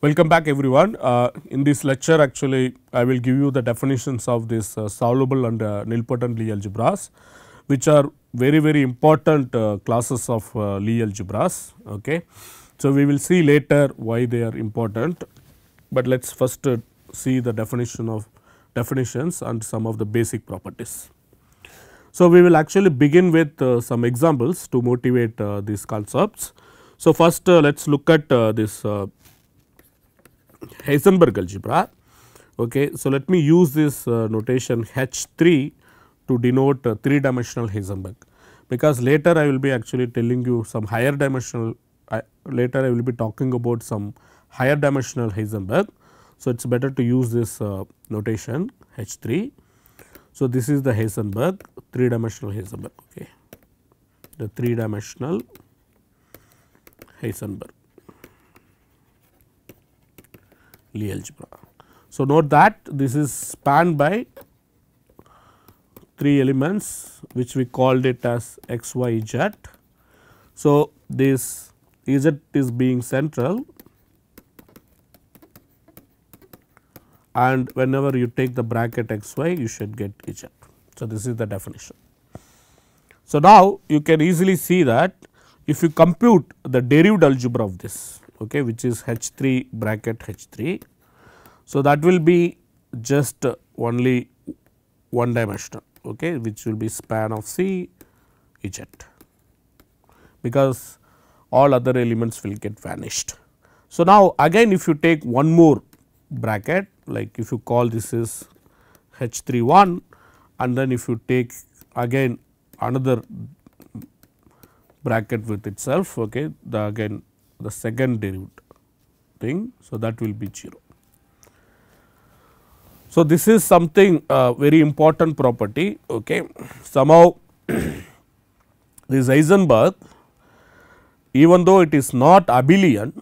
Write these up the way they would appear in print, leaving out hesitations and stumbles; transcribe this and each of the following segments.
Welcome back everyone. In this lecture actually I will give you the definitions of this solvable and nilpotent Lie algebras, which are very important classes of Lie algebras. Okay. So, we will see later why they are important, but let us first see the definitions and some of the basic properties. So, we will actually begin with some examples to motivate these concepts. So, first let us look at this Heisenberg algebra. Okay. So, let me use this notation H3 to denote 3 dimensional Heisenberg, because later I will be actually telling you some higher dimensional, later I will be talking about some higher dimensional Heisenberg. So, it is better to use this notation H3. So, this is the Heisenberg, 3 dimensional Heisenberg, okay, the 3 dimensional Heisenberg Lie algebra. So, note that this is spanned by 3 elements, which we called it as x, y, z. So, this z is being central, and whenever you take the bracket x, y you should get z. So, this is the definition. So, now you can easily see that if you compute the derived algebra of this, okay, which is H3 bracket H3. So, that will be just only one dimensional, okay, which will be span of C z, because all other elements will get vanished. So, now again if you take one more bracket, like if you call this is H31, and then if you take again another bracket with itself, okay, the second derived thing. So, that will be 0. So, this is something very important property, okay. Somehow this Heisenberg, even though it is not abelian,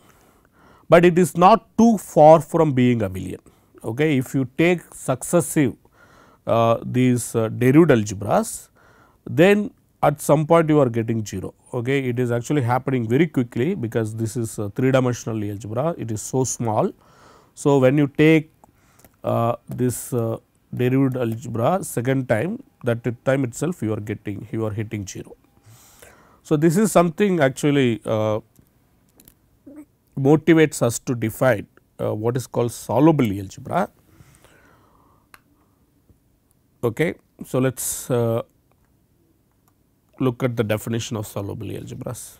but it is not too far from being abelian, okay. If you take successive these derived algebras, then at some point you are getting 0, okay. It is actually happening very quickly, because this is 3 dimensional Lie algebra, it is so small. So, when you take this derived algebra second time, that time itself you are hitting 0. So, this is something actually motivates us to define what is called solvable Lie algebra, okay. So, let us look at the definition of solvable Lie algebras.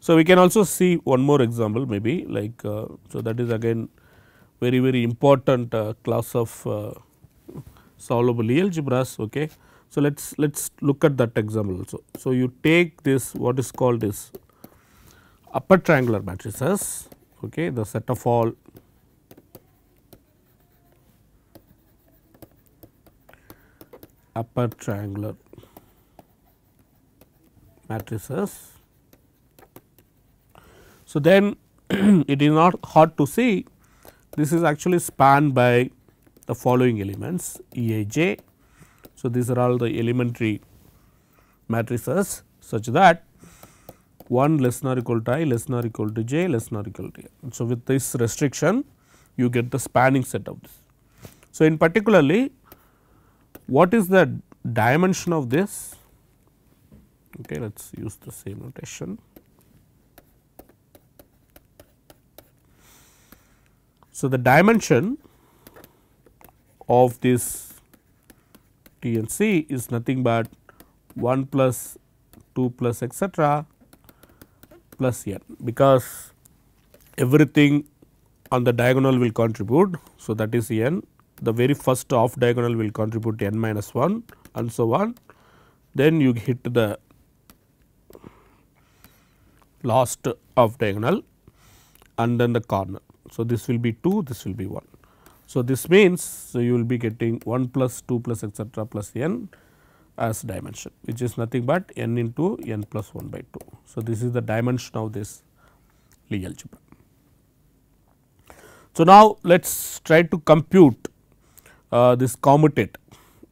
So, we can also see one more example maybe, like so that is again very important class of solvable Lie algebras, okay. So, let us look at that example also. So, you take this what is called this upper triangular matrices, okay, the set of all upper triangular matrices. So, then it is not hard to see this is actually spanned by the following elements Eij. So, these are all the elementary matrices such that 1 less than or equal to I, less than or equal to j, less than or equal to j. So, with this restriction you get the spanning set of this. So, in particularly what is the dimension of this, okay, let us use the same notation. So, the dimension of this T and C is nothing but 1 plus 2 plus etc. plus n, because everything on the diagonal will contribute. So, that is n, the very first off diagonal will contribute n minus 1 and so on. Then you hit the last off diagonal and then the corner. So, this will be 2, this will be 1. So, this means you will be getting 1 plus 2 plus etc. plus n as dimension, which is nothing but n into n plus 1 by 2. So, this is the dimension of this Lie algebra. So, now let us try to compute this commutator,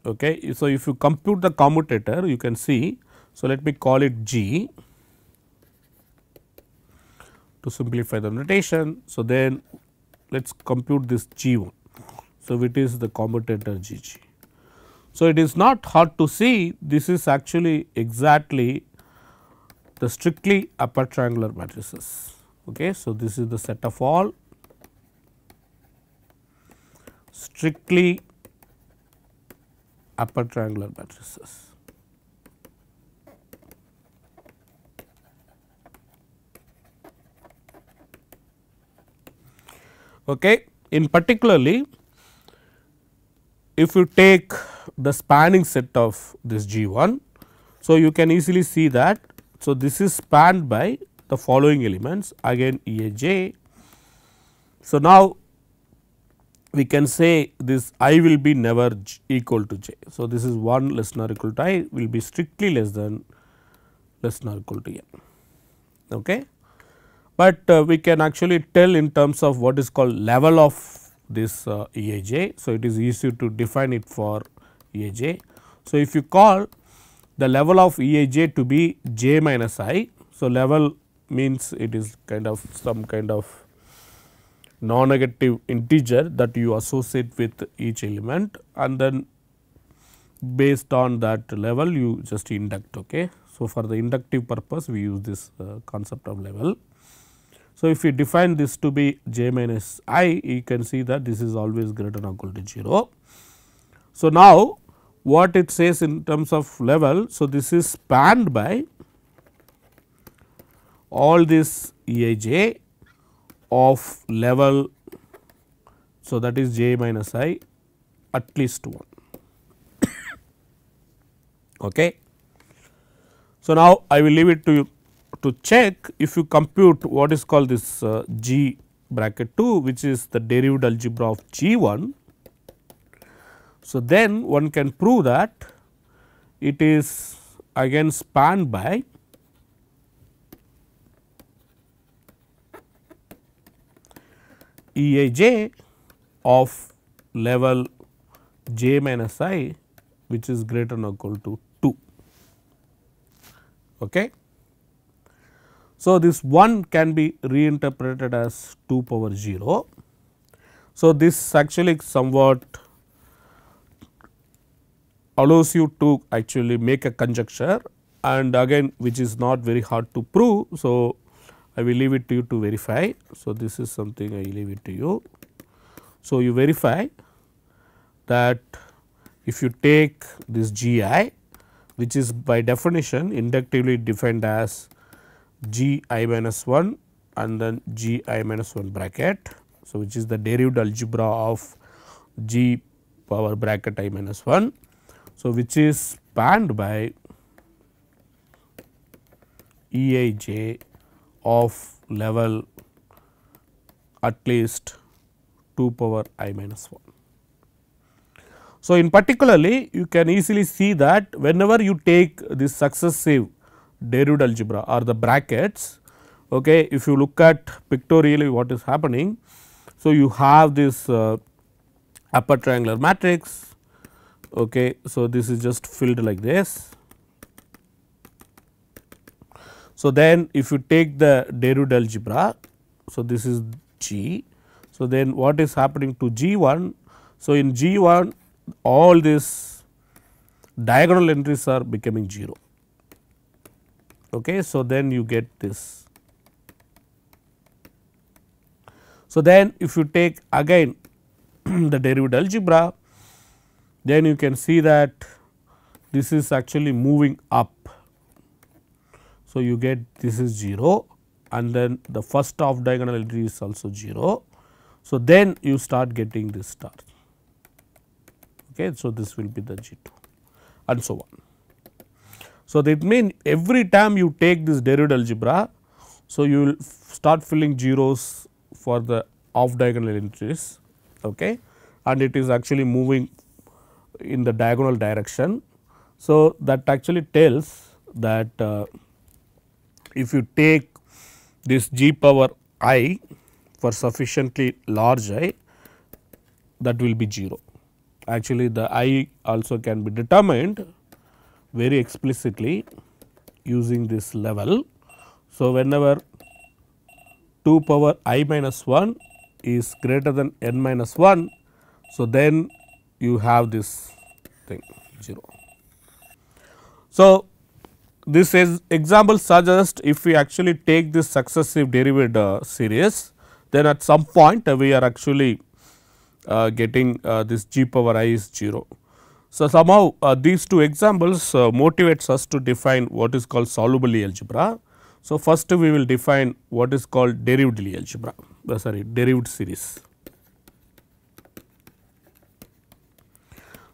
okay. So, if you compute the commutator you can see, so let me call it G to to simplify the notation. So, then let us compute this G1. So, it is the commutator Gg. So, it is not hard to see this is actually exactly the strictly upper triangular matrices. Okay. So, this is the set of all strictly upper triangular matrices. Okay. In particularly, if you take the spanning set of this G1, so you can easily see that. So, this is spanned by the following elements again Eij. So, now we can say this I will be never equal to j. So, this is 1 less than or equal to I will be strictly less than or equal to n. Okay. But we can actually tell in terms of what is called level of this Eij. So, it is easy to define it for Eij. So, if you call the level of Eij to be j minus I. So, level means it is kind of some kind of non-negative integer that you associate with each element, and then based on that level you just induct. Okay. So, for the inductive purpose we use this concept of level. So, if you define this to be j minus I, you can see that this is always greater than or equal to 0. So, now what it says in terms of level. So, this is spanned by all this Eij of level. So, that is j minus I at least 1. Okay. So, now I will leave it to you to check if you compute what is called this G bracket 2, which is the derived algebra of G1. So, then one can prove that it is again spanned by Eij of level j minus I, which is greater than or equal to 2. Okay. So, this 1 can be reinterpreted as 2 power 0. So, this actually somewhat allows you to actually make a conjecture, and again which is not very hard to prove. So, I will leave it to you to verify. So, this is something I leave it to you. So, you verify that if you take this Gi, which is by definition inductively defined as G I minus 1 and then G I minus 1 bracket. So, which is the derived algebra of G power bracket I minus 1. So, which is spanned by Eij of level at least 2 power I minus 1. So, in particularly you can easily see that whenever you take this successive derived algebra or the brackets. Okay, if you look at pictorially what is happening. So, you have this upper triangular matrix. Okay, so, this is just filled like this. So, then if you take the derived algebra. So, this is G. So, then what is happening to G1? So, in G1 all these diagonal entries are becoming 0. Okay, so, then you get this. So, then if you take again the derived algebra, then you can see that this is actually moving up. So, you get this is 0 and then the first half diagonal entry is also 0. So, then you start getting this star. Okay, so, this will be the G2 and so on. So, that means every time you take this derived algebra, so you will start filling zeros for the off diagonal entries, okay, and it is actually moving in the diagonal direction. So, that actually tells that if you take this G power I for sufficiently large I, that will be 0. Actually, the I also can be determined very explicitly using this level. So, whenever 2 power I minus 1 is greater than n minus 1. So, then you have this thing 0. So, this is example suggests if we actually take this successive derivative series, then at some point we are actually getting this g power I is 0. So, somehow these two examples motivates us to define what is called soluble Lie algebra. So, first we will define what is called derived Lie algebra, derived series.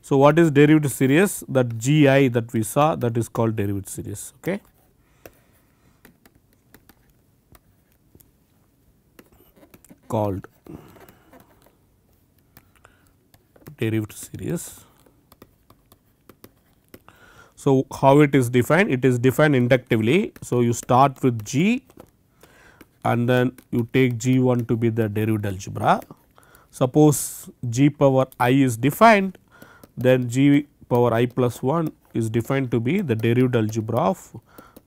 So, what is derived series? That G I that we saw, that is called derived series. Okay. Called derived series. So, how it is defined? It is defined inductively. So, you start with G and then you take G1 to be the derived algebra. Suppose G power I is defined, then G power I plus 1 is defined to be the derived algebra of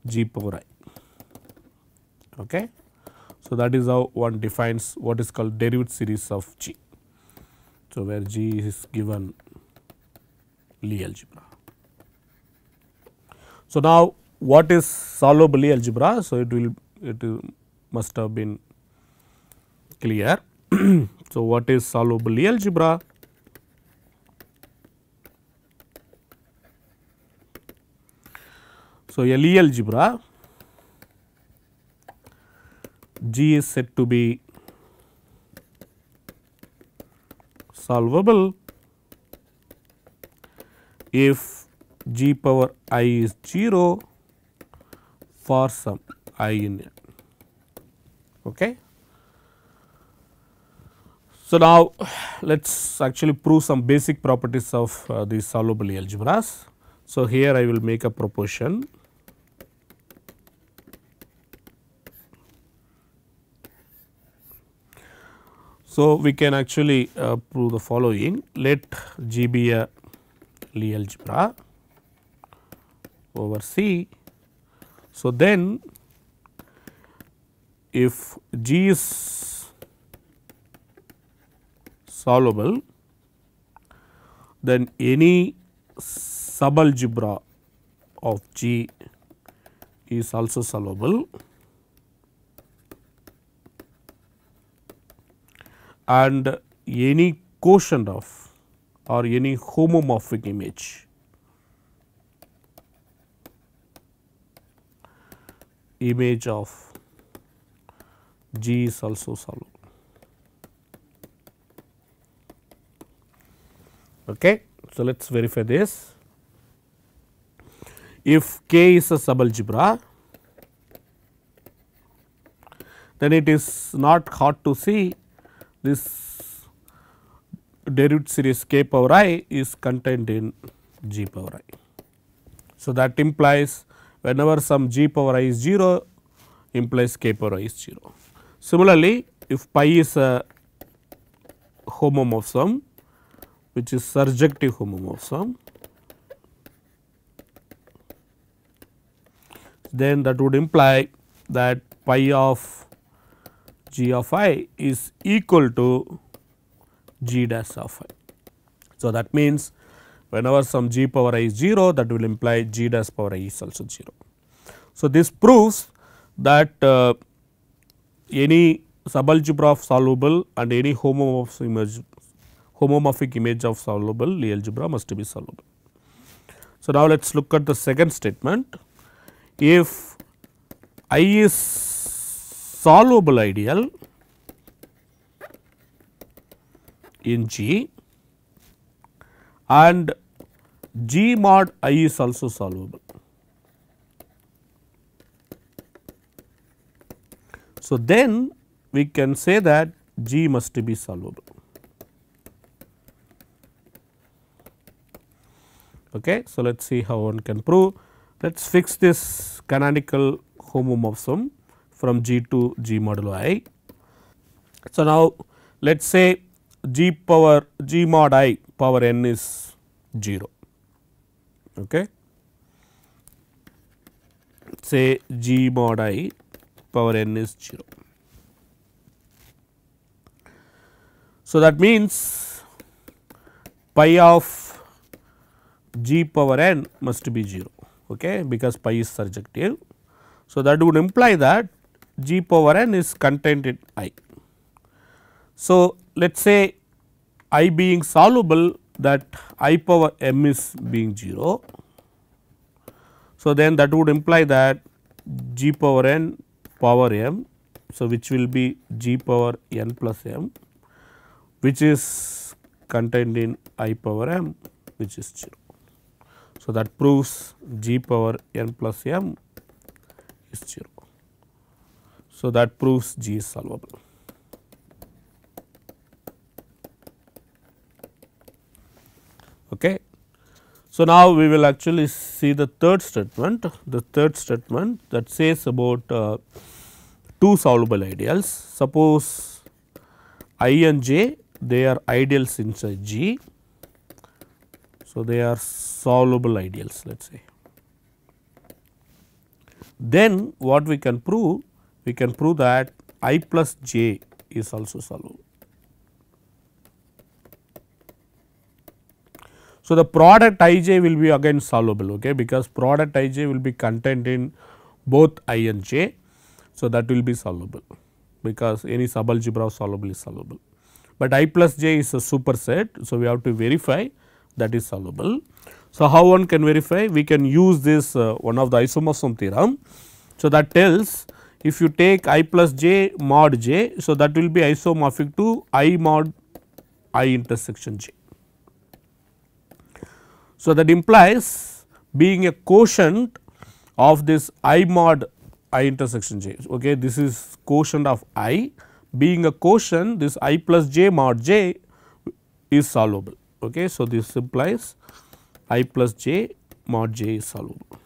G power I. Okay. So, that is how one defines what is called derived series of G. So, where G is given Lie algebra. So, now what is soluble Lie algebra? So, it must have been clear. So, what is soluble Lie algebra? So, a Lie algebra, G is said to be solvable if G power I is 0 for some I in N. Okay. So, now let us actually prove some basic properties of these soluble Lie algebras. So, here I will make a proposition. So, we can actually prove the following. Let G be a Lie algebra over C. So, then if G is soluble, then any subalgebra of G is also soluble, and any quotient of or any homomorphic image of G is also soluble. Okay. So, let us verify this. If K is a subalgebra, then it is not hard to see this derived series K power I is contained in G power I. So, that implies whenever some G power I is 0, implies K power I is 0. Similarly, if pi is a homomorphism, which is surjective homomorphism, then that would imply that pi of G of I is equal to G dash of I. So, that means whenever some G power I is 0, that will imply G dash power I is also 0. So, this proves that any subalgebra of soluble and any homomorphic image of soluble Lie algebra must be soluble. So, now let us look at the second statement. If I is soluble ideal in G and G mod I is also soluble. So, then we can say that G must be soluble. Okay. So, let us see how one can prove. Let us fix this canonical homomorphism from G to G modulo I. So, now let us say G mod I power n is 0. Okay. Say G mod I power n is 0. So, that means pi of g power n must be 0, okay, because pi is surjective. So, that would imply that g power n is contained in I. So, let us say I being soluble, that I power m is being 0. So, then that would imply that g power n power m, so which will be g power n plus m, which is contained in I power m, which is 0. So, that proves g power n plus m is 0. So, that proves g is solvable. Okay. So, now we will actually see the third statement, that says about two solvable ideals. Suppose I and j, they are ideals inside G. So, they are solvable ideals, let us say. Then what we can prove? We can prove that I plus j is also solvable. So, the product ij will be again solvable, okay, because product ij will be contained in both I and j. So, that will be solvable because any subalgebra solvable is solvable, but I plus j is a superset. So, we have to verify that is solvable. So, how one can verify? We can use this one of the isomorphism theorem. So, that tells if you take I plus j mod j, so that will be isomorphic to I mod I intersection j. So, that implies being a quotient of this I mod I intersection j, okay, this is quotient of I, being a quotient, this I plus j mod j is solvable. Okay. So, this implies I plus j mod j is solvable.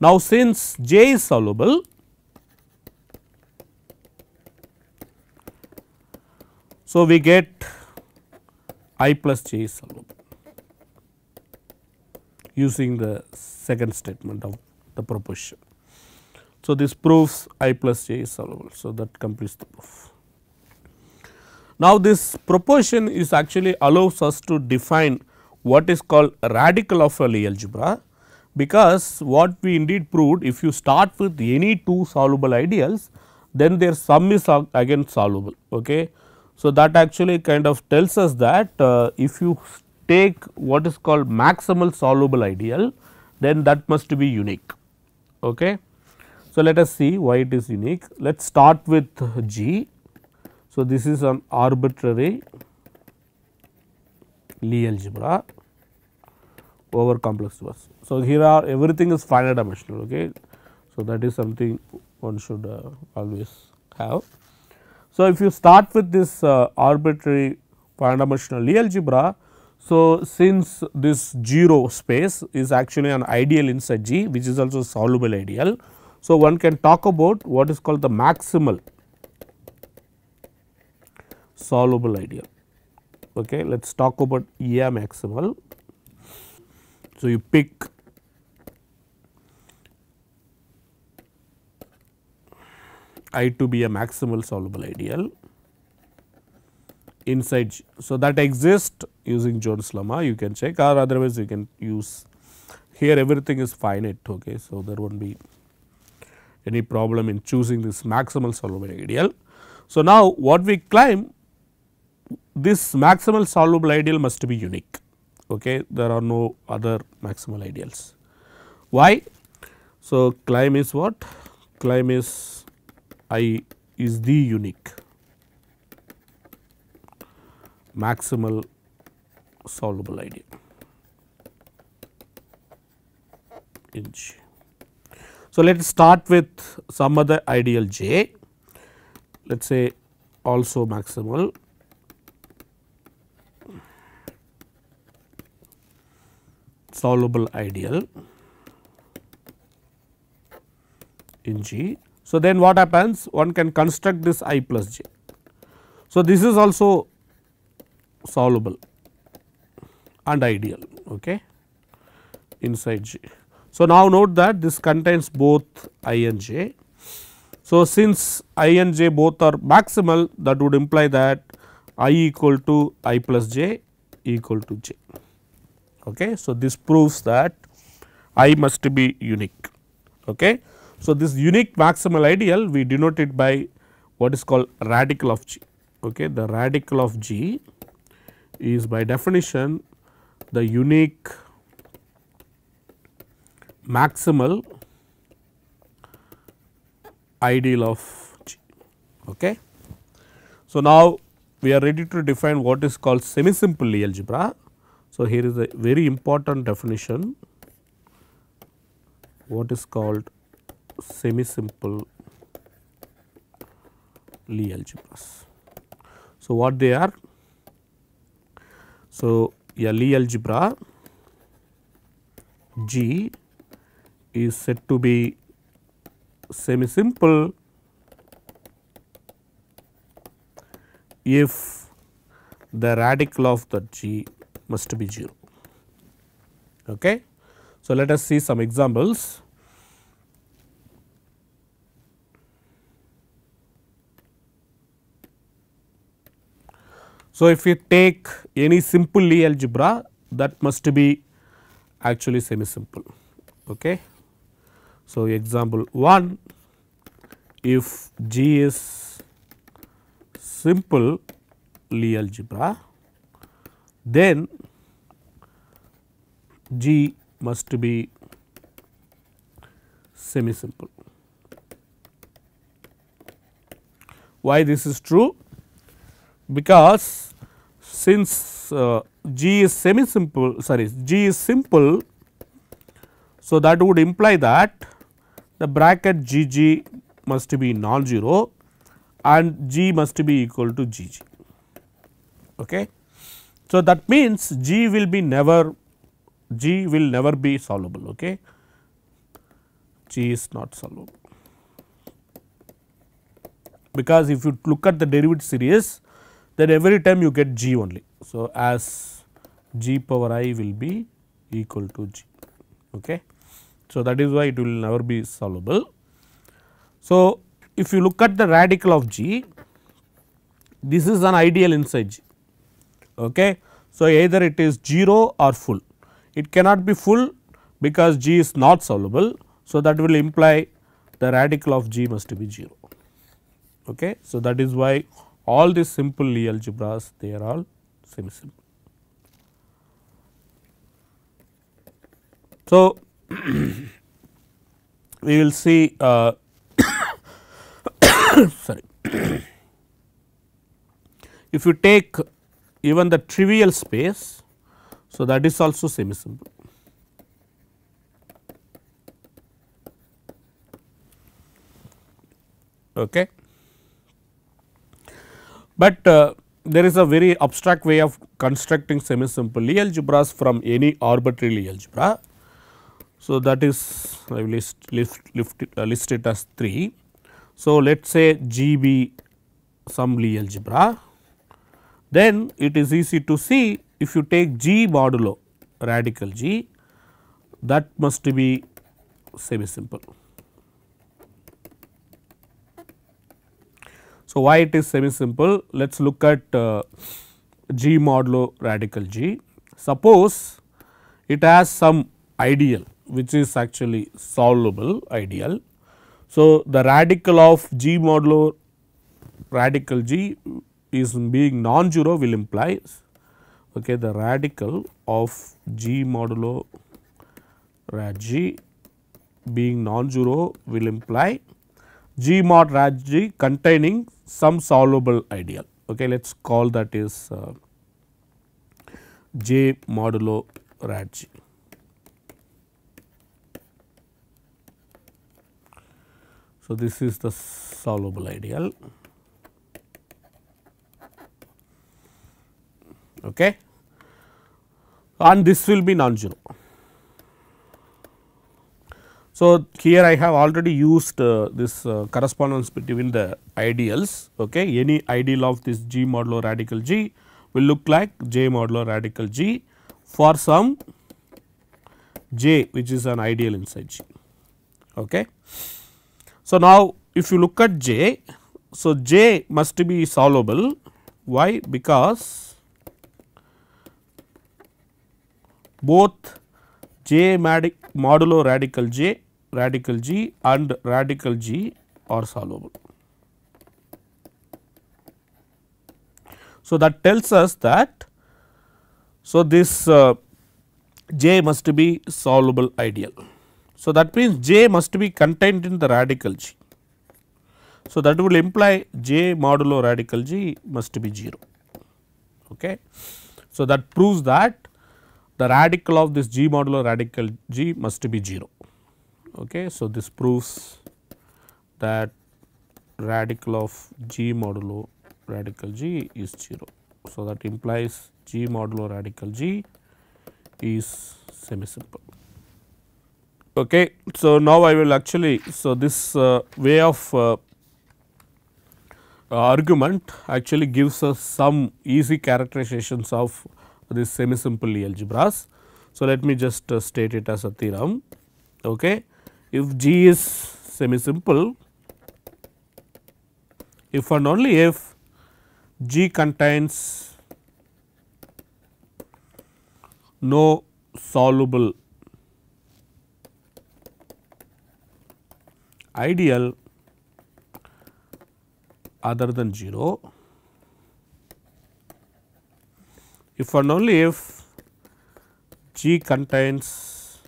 Now, since j is solvable, so we get I plus j is solvable using the second statement of the proposition. So, this proves I plus j is solvable. So, that completes the proof. Now, this proposition is actually allows us to define what is called a radical of a Lie algebra, because what we indeed proved, if you start with any two solvable ideals, then their sum is again solvable. Okay. So, that actually kind of tells us that if you take what is called maximal solvable ideal, then that must be unique. Okay. So, let us see why it is unique. Let us start with G. So, this is an arbitrary Lie algebra over complex numbers. So, here are everything is finite dimensional. Okay. So, that is something one should always have. So, if you start with this arbitrary finite dimensional Lie algebra, so since this 0 space is actually an ideal inside G, which is also a solvable ideal. So, one can talk about what is called the maximal solvable ideal. Okay, let us talk about a maximal. So, you pick I to be a maximal solvable ideal inside G. So, that exists using Jones lemma, you can check, or otherwise you can use here everything is finite. Okay. So, there will not be any problem in choosing this maximal solvable ideal. So, now what we claim, this maximal solvable ideal must be unique. Okay. There are no other maximal ideals. Why? So, claim is what? Claim is I is the unique maximal solvable ideal in G. So, let us start with some other ideal J, let us say also maximal, solvable ideal in G. So, then what happens? One can construct this I plus j. So, this is also solvable and ideal, okay, inside G. So, now note that this contains both I and j. So, since I and j both are maximal, that would imply that I equal to I plus j equal to j. Okay. So, this proves that I must be unique. Okay. So, this unique maximal ideal we denote it by what is called radical of g. Okay. The radical of g is by definition the unique maximal ideal of g. Okay. So, now we are ready to define what is called semi-simple Lie algebra. So, here is a very important definition, what is called semi-simple Lie algebras. So, what they are? So, a Lie algebra G is said to be semi-simple if the radical of that G must be 0. Okay. So, let us see some examples. So, if you take any simple Lie algebra, that must be actually semi-simple. Okay. So, example 1, if G is simple Lie algebra, then G must be semi-simple. Why this is true? Because since G is semi-simple, sorry, G is simple, so that would imply that the bracket GG must be non-zero and G must be equal to GG. Okay. So, that means G will never be solvable. Okay. G is not solvable, because if you look at the derivative series, then every time you get G only. So, as G power I will be equal to G. Okay. So, that is why it will never be solvable. So, if you look at the radical of G, this is an ideal inside G. Okay. So, either it is 0 or full. It cannot be full because G is not solvable. So, that will imply the radical of G must be 0. Okay. So, that is why all these simple Lie algebras, they are all semi-simple. So, we will see sorry, if you take even the trivial space, so that is also semi-simple. Okay. But there is a very abstract way of constructing semi-simple Lie algebras from any arbitrary Lie algebra. So, that is I will list it as 3. So, let us say G be some Lie algebra, then it is easy to see if you take G modulo radical G, that must be semi-simple. So, why it is semi-simple? Let us look at G modulo radical G. Suppose it has some ideal which is actually solvable ideal. So, the radical of G modulo radical G is being non-zero will imply, okay, the radical of G modulo rad G being non-zero will imply G mod rad G containing some solvable ideal. Okay, let us call that is J modulo rad G. So, this is the solvable ideal. Okay. And this will be non-zero. So, here I have already used this correspondence between the ideals. Okay. Any ideal of this G modulo radical G will look like J modulo radical G for some J which is an ideal inside G. Okay. So, now if you look at J, so J must be solvable. Why? Because both J modulo radical G and radical G are solvable. So, that tells us that, so this J must be solvable ideal. So, that means J must be contained in the radical G. So, that will imply J modulo radical G must be 0. Okay. So, that proves that the radical of this G modulo radical G must be 0. Okay. So, this proves that radical of G modulo radical G is 0. So, that implies G modulo radical G is semisimple. Okay. So, now I will actually, so this way of argument actually gives us some easy characterizations of this semisimple Lie algebras. So, let me just state it as a theorem. Okay. If G is semisimple, if and only if G contains no solvable ideal other than 0, if and only if G contains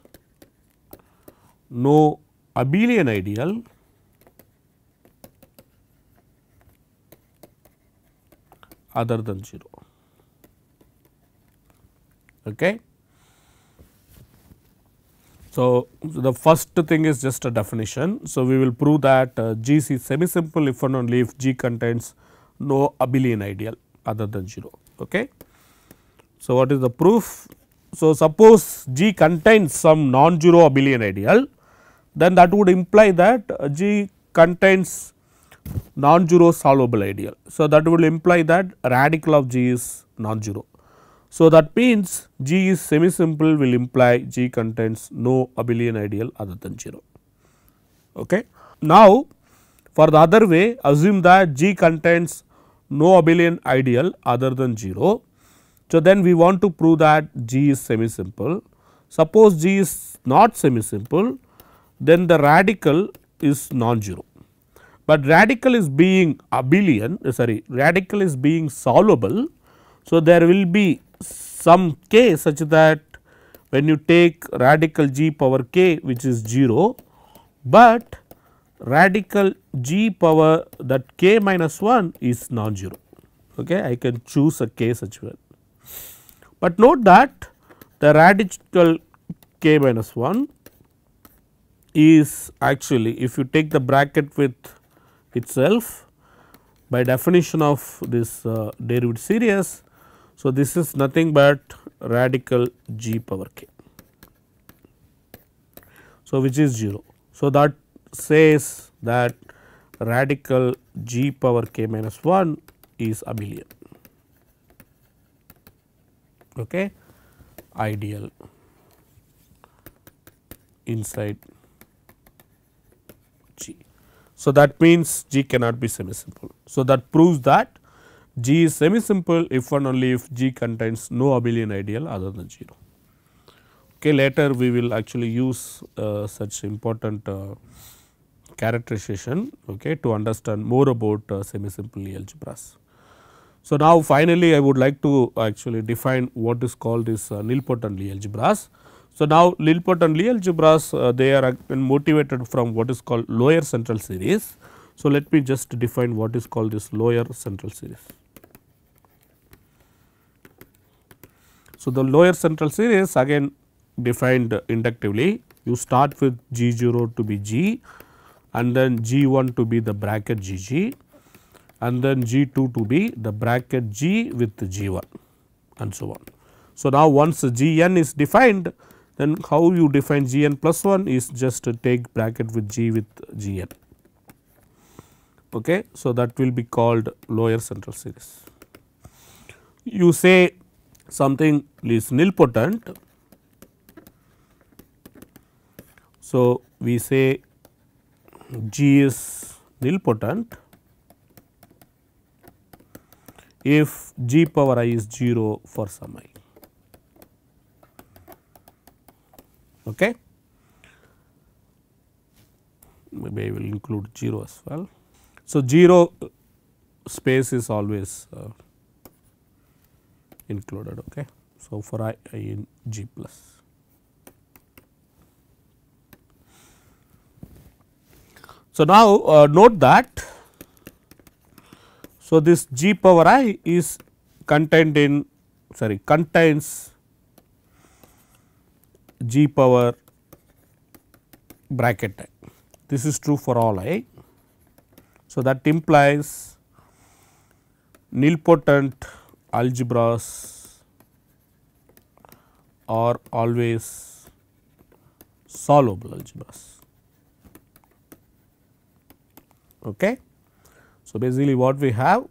no abelian ideal other than 0. Okay. So, the first thing is just a definition. So, we will prove that G is semisimple if and only if G contains no abelian ideal other than 0. Okay. So, what is the proof? So, suppose G contains some non-zero abelian ideal, then that would imply that G contains non-zero solvable ideal. So, that would imply that radical of G is non-zero. So, that means G is semisimple will imply G contains no abelian ideal other than 0. Okay. Now, for the other way, assume that G contains no abelian ideal other than 0. So, then we want to prove that G is semisimple. Suppose G is not semisimple, then the radical is non-zero. But radical is being abelian, sorry, radical is being solvable. So, there will be some k such that when you take radical G power k, which is 0, but radical G power that k minus 1 is non-zero. Okay, I can choose a k such one. But note that the radical k minus 1 is actually, if you take the bracket with itself by definition of this derivative series. So, this is nothing but radical G power k, so which is 0. So, that says that radical G power k minus 1 is abelian, okay, ideal inside G. So, that means G cannot be semisimple. So, that proves that G is semisimple if and only if G contains no abelian ideal other than 0. Okay, later we will actually use such important characterization, okay, to understand more about semisimple Lie algebras. So, now finally, I would like to actually define what is called as nilpotent Lie algebras. So, now nilpotent Lie algebras they are motivated from what is called Lower central series. So, let me just define what is called this Lower central series. So, the Lower central series again defined inductively. You start with G0 to be G and then G1 to be the bracket GG and then G2 to be the bracket G with G1 and so on. So, now once Gn is defined, then how you define Gn plus 1 is just to take bracket with G with Gn. Okay. So, that will be called Lower central series. You say something is nilpotent. So, we say G is nilpotent if g power I is 0 for some I. Okay. Maybe I will include 0 as well. So, 0 space is always included. Okay. So, for I in G plus. So, now note that, so this G power I is contains G power bracket I. This is true for all I. So, that implies nilpotent algebras are always solvable algebras. Okay. So, basically what we have?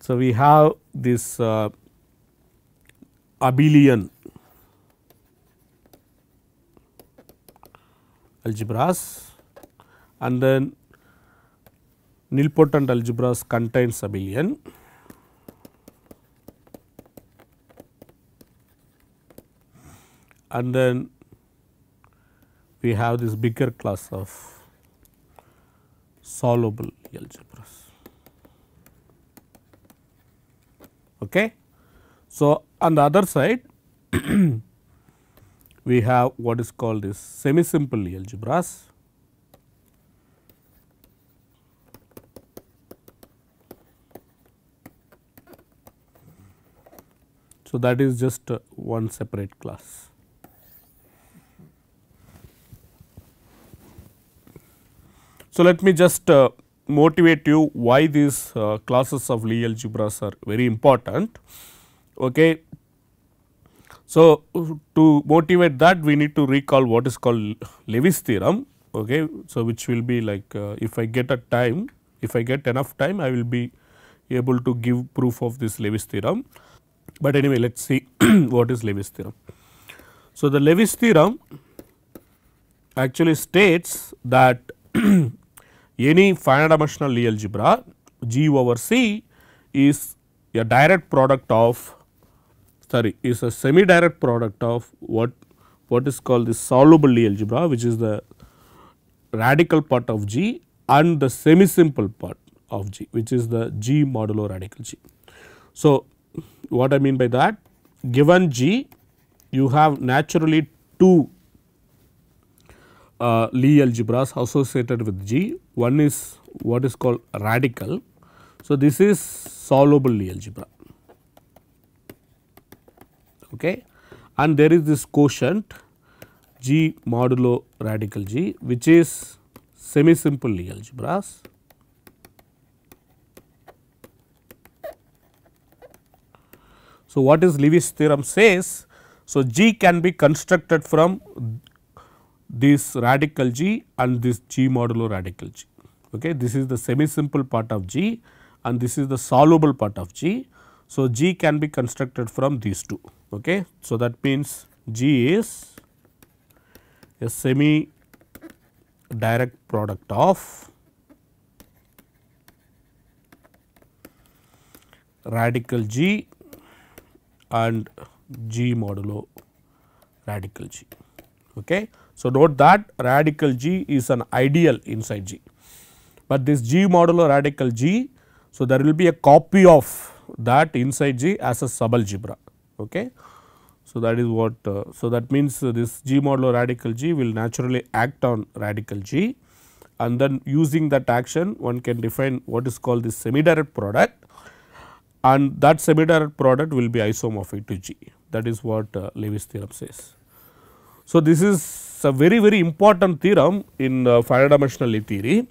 So, we have this abelian algebras, and then nilpotent algebras contains abelian. And then we have this bigger class of solvable algebras. Okay. So, on the other side we have what is called as semi-simple algebras. So, that is just one separate class. So, let me just motivate you why these classes of Lie algebras are very important. Okay. So, to motivate that we need to recall what is called Levi's theorem. Okay. So, which will be like if I get enough time I will be able to give proof of this Levi's theorem. But anyway, let us see what is Levi's theorem. So, the Levi's theorem actually states that any finite dimensional Lie algebra G over C is a direct product of, sorry, is a semi direct product of what is called the solvable Lie algebra, which is the radical part of G, and the semi simple part of G, which is the G modulo radical G. So, what I mean by that, given G you have naturally two Lie algebras associated with G. One is what is called radical. So, this is solvable Lie algebra. Okay. And there is this quotient G modulo radical G, which is semi simple Lie algebras. So, what is Levi's theorem says? So, G can be constructed from this radical G and this G modulo radical G. Okay. This is the semi simple part of G and this is the solvable part of G. So, G can be constructed from these two. Okay. So, that means G is a semi direct product of radical G and G modulo radical G. Okay. So, note that radical G is an ideal inside G, but this G modulo radical G, so there will be a copy of that inside G as a subalgebra. Okay. So, that is what, so that means this G modulo radical G will naturally act on radical G, and then using that action one can define what is called the semi direct product, and that semi direct product will be isomorphic to G. That is what Levi's theorem says. So, this is a very important theorem in finite dimensional Lie theory,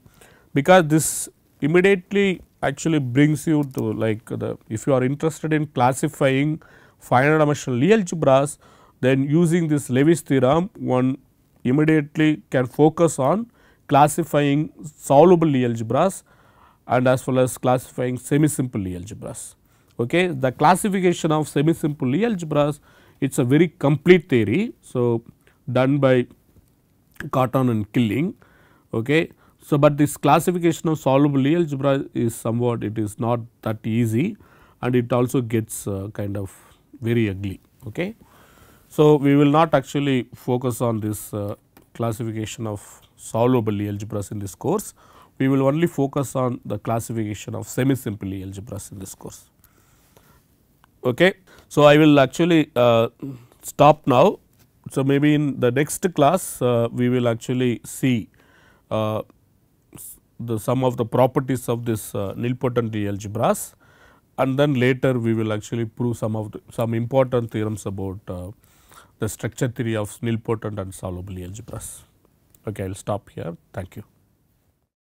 because this immediately actually brings you to like the, if you are interested in classifying finite dimensional Lie algebras, then using this Levi's theorem one immediately can focus on classifying solvable Lie algebras and as well as classifying semi simple Lie algebras. Okay. The classification of semi simple Lie algebras, it is a very complete theory. So, done by Cartan and Killing. Okay. So, but this classification of solvable Lie algebra is somewhat, it is not that easy, and it also gets kind of very ugly. Okay. So, we will not actually focus on this classification of solvable Lie algebras in this course. We will only focus on the classification of semi-simple Lie algebras in this course. Okay. So, I will actually stop now. So, maybe in the next class we will actually see some of the properties of this nilpotent Lie algebras, and then later we will actually prove some important theorems about the structure theory of nilpotent and solvable Lie algebras. Okay, I will stop here. Thank you.